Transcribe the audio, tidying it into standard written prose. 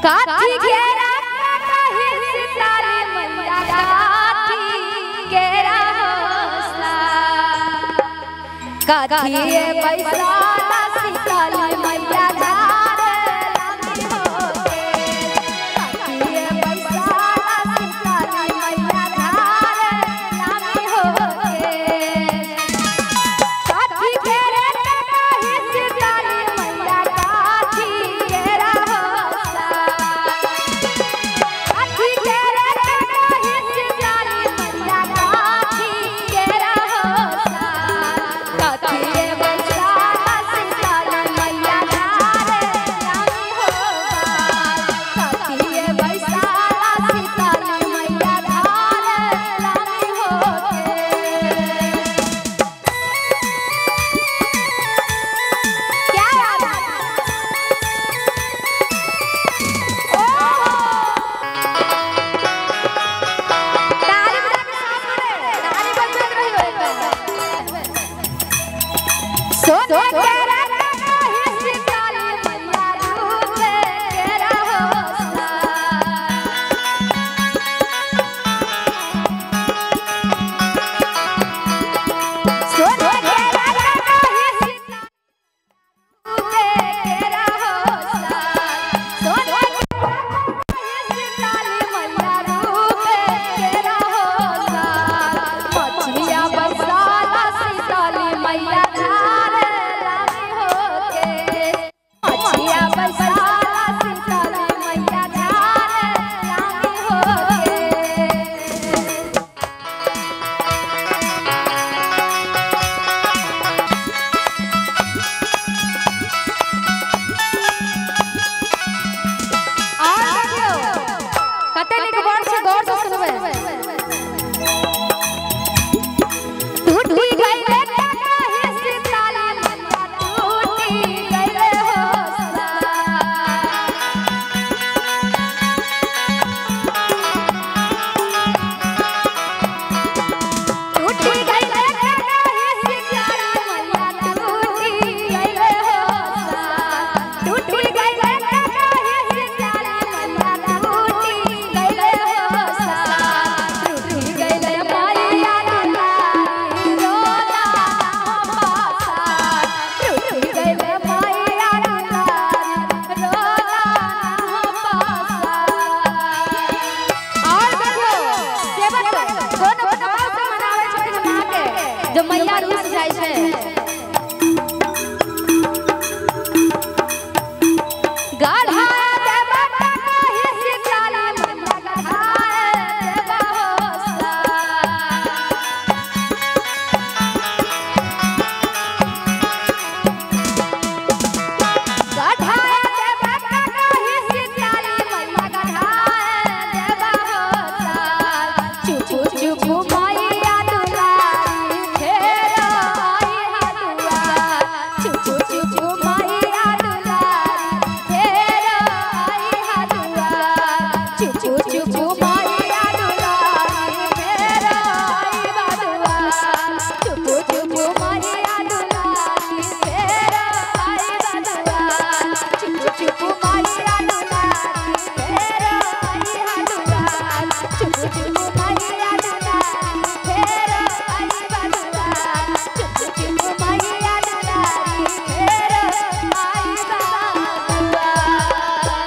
काठी घेरा काठी